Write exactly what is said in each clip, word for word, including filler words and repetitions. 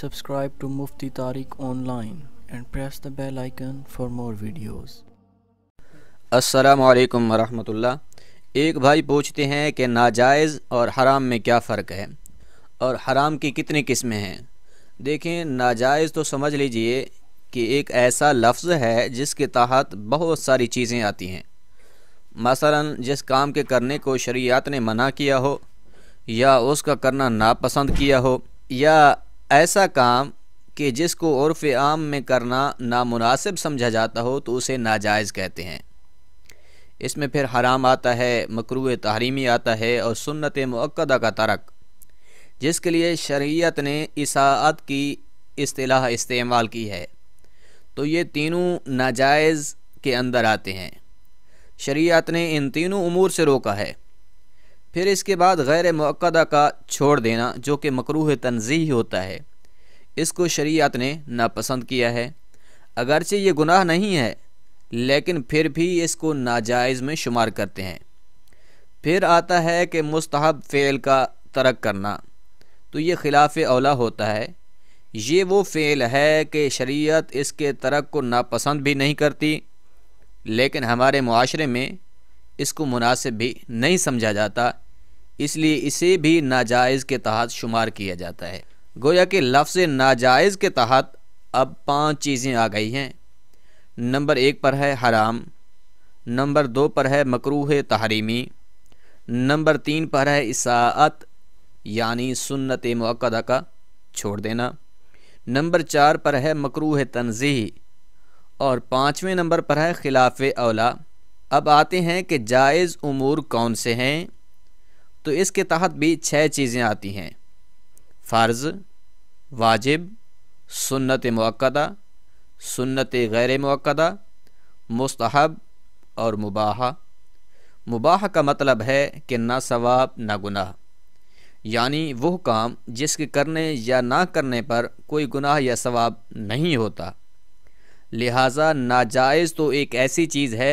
subscribe to Mufti Tariq online and press the bell icon for more videos. Assalamualaikum warahmatullah। एक भाई पूछते हैं कि नाजायज़ और हराम में क्या फ़र्क है और हराम की कितनी किस्में हैं। देखें, नाजायज़ तो समझ लीजिए कि एक ऐसा लफ्ज़ है जिसके तहत बहुत सारी चीज़ें आती हैं। मसलन जिस काम के करने को शरीयत ने मना किया हो या उसका करना नापसंद किया हो या ऐसा काम कि जिसको उर्फ़ आम में करना नामुनासिब समझा जाता हो तो उसे नाजायज़ कहते हैं। इसमें फिर हराम आता है, मकरूह तहरीमी आता है और सुन्नत मुअक्कदा का तरक, जिसके लिए शरीयत ने इसाअत की इस्तिलाह इस्तेमाल की है। तो ये तीनों नाजायज़ के अंदर आते हैं। शरीयत ने इन तीनों उमूर से रोका है। फिर इसके बाद गैर मुअक्कदा का छोड़ देना जो कि मकरूह तनज़ीह होता है, इसको शरीयत ने नापसंद किया है। अगरचे ये गुनाह नहीं है लेकिन फिर भी इसको नाजायज़ में शुमार करते हैं। फिर आता है कि मुस्तहब फ़ेल का तरक करना, तो ये खिलाफ औला होता है। ये वो फ़ेल है कि शरीयत इसके तरक को नापसंद भी नहीं करती लेकिन हमारे मुआशरे में इसको मुनासिब भी नहीं समझा जाता, इसलिए इसे भी नाजायज़ के तहत शुमार किया जाता है। गोया कि लफ्ज़ नाजायज़ के तहत अब पाँच चीज़ें आ गई हैं। नंबर एक पर है हराम, नंबर दो पर है मकरूह तहरीमी, नंबर तीन पर है इसाअत यानी सुन्नत मुअक्कदा का छोड़ देना, नंबर चार पर है मकरूह तनज़ीह और पाँचवें नंबर पर है खिलाफ औला। अब आते हैं कि जायज़ उमूर कौन से हैं, तो इसके तहत भी छः चीज़ें आती हैं। फ़र्ज़, वाजिब, सुन्नत मुअक्कदा, सुन्नत गैर मुअक्कदा, मुस्तहब और मुबाहा। मुबाह का मतलब है कि ना सवाब ना गुनाह, यानी वह काम जिसके करने या ना करने पर कोई गुनाह या सवाब नहीं होता। लिहाजा नाजायज़ तो एक ऐसी चीज़ है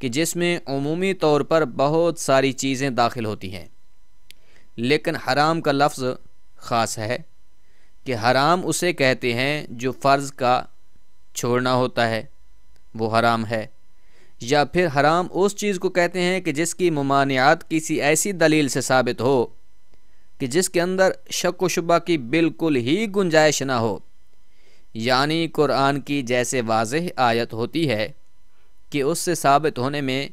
कि जिसमें उमूमी तौर पर बहुत सारी चीज़ें दाखिल होती हैं। लेकिन हराम का लफ्ज़ ख़ास है कि हराम उसे कहते हैं जो फ़र्ज़ का छोड़ना होता है, वो हराम है। या फिर हराम उस चीज़ को कहते हैं कि जिसकी ममानियात किसी ऐसी दलील से साबित हो कि जिसके अंदर शक व शुबा की बिल्कुल ही गुंजाइश ना हो, यानी कुरान की जैसे वाज़ेह आयत होती है कि उससे साबित होने में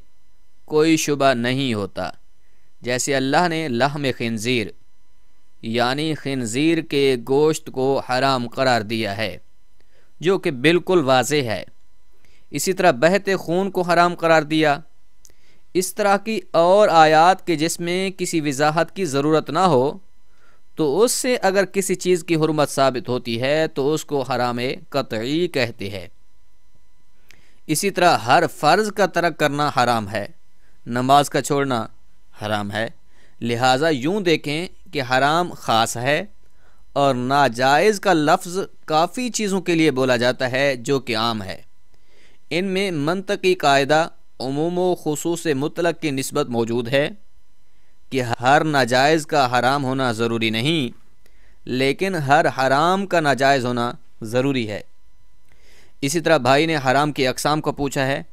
कोई शुबा नहीं होता, जैसे अल्लाह ने लहम खिंज़ीर यानी खिंज़ीर के गोश्त को हराम करार दिया है जो कि बिल्कुल वाज़ेह है। इसी तरह बहते खून को हराम करार दिया। इस तरह की और आयात के जिसमें किसी वजाहत की ज़रूरत ना हो, तो उससे अगर किसी चीज़ की हुर्मत साबित होती है तो उसको हराम कतई कहते हैं। इसी तरह हर फ़र्ज़ का तरक करना हराम है, नमाज का छोड़ना हराम है। लिहाजा यूँ देखें कि हराम ख़ास है और नाजायज़ का लफ्ज़ काफ़ी चीज़ों के लिए बोला जाता है जो कि आम है। इनमें मंतकी कायदा उमूम व खुसूस मुतलक की निस्बत मौजूद है कि हर नाजायज़ का हराम होना ज़रूरी नहीं लेकिन हर हराम का नाजायज़ होना ज़रूरी है। इसी तरह भाई ने हराम की अकसाम को पूछा है,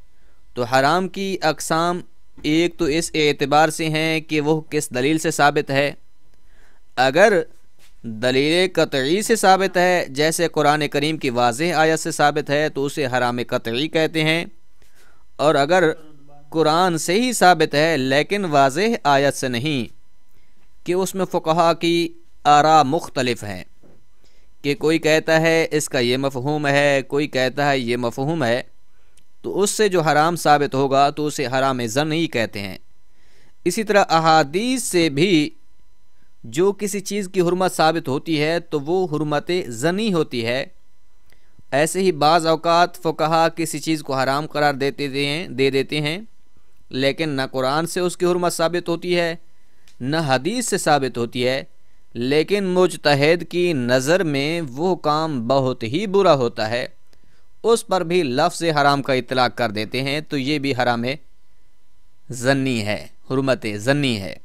तो हराम की अकसाम एक तो इस एतबार से हैं कि वह किस दलील से साबित है। अगर दलील कतई से साबित है जैसे कुरान करीम की वाज़ेह आयत से साबित है तो उसे हराम कतई कहते हैं, और अगर कुरान से ही साबित है लेकिन वाज़ेह आयत से नहीं कि उसमें फ़ुक़हा की आरा मुख्तलिफ़ हैं कि कोई कहता है इसका ये मफ़हूम है, कोई कहता है ये मफ़हूम है, तो उससे जो हराम साबित होगा तो उसे हराम ज़न्ही कहते हैं। इसी तरह अहादीस से भी जो किसी चीज़ की हुर्मत साबित होती है तो वो हुर्मत ज़न्ही होती है। ऐसे ही बाज़ औक़ात फ़ुक़हा किसी चीज़ को हराम करार देते हैं दे देते हैं लेकिन न कुरान से उसकी हुर्मत साबित होती है न हदीस से साबित होती है, लेकिन मुजतहिद की नज़र में वो काम बहुत ही बुरा होता है, उस पर भी लफ्ज़ हराम का इतलाक़ कर देते हैं, तो ये भी हराम ज़न्नी है, हुर्मत ज़न्नी है।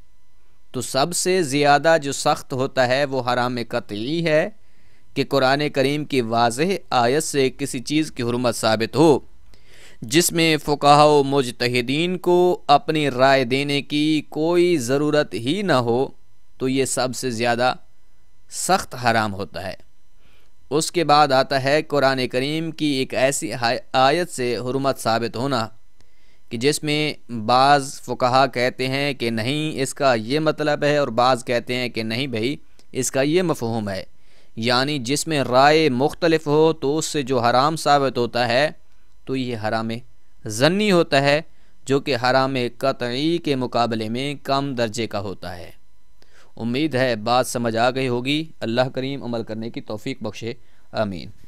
तो सबसे ज़्यादा जो सख्त होता है वो हराम कतई है कि कुरान करीम की वाज़ह आयत से किसी चीज़ की हुर्मत साबित हो जिसमें फ़ुक़हा व मुजतहिदीन को अपनी राय देने की कोई ज़रूरत ही ना हो, तो ये सबसे ज़्यादा सख्त हराम होता है। उसके बाद आता है कुरान करीम की एक ऐसी आयत से हुर्मत साबित होना कि जिसमें बाज़ फ़ुक़हा कहते हैं कि नहीं इसका ये मतलब है और बाज़ कहते हैं कि नहीं भाई इसका ये मफ़हूम है, यानी जिसमें राय मुख्तलिफ हो तो उससे जो हराम साबित होता है तो ये हराम ज़न्नी होता है, जो कि हराम क़तई के मुकाबले में कम दर्जे का होता है। उम्मीद है बात समझ आ गई होगी। अल्लाह करीम अमल करने की तौफीक बख्शे, आमीन।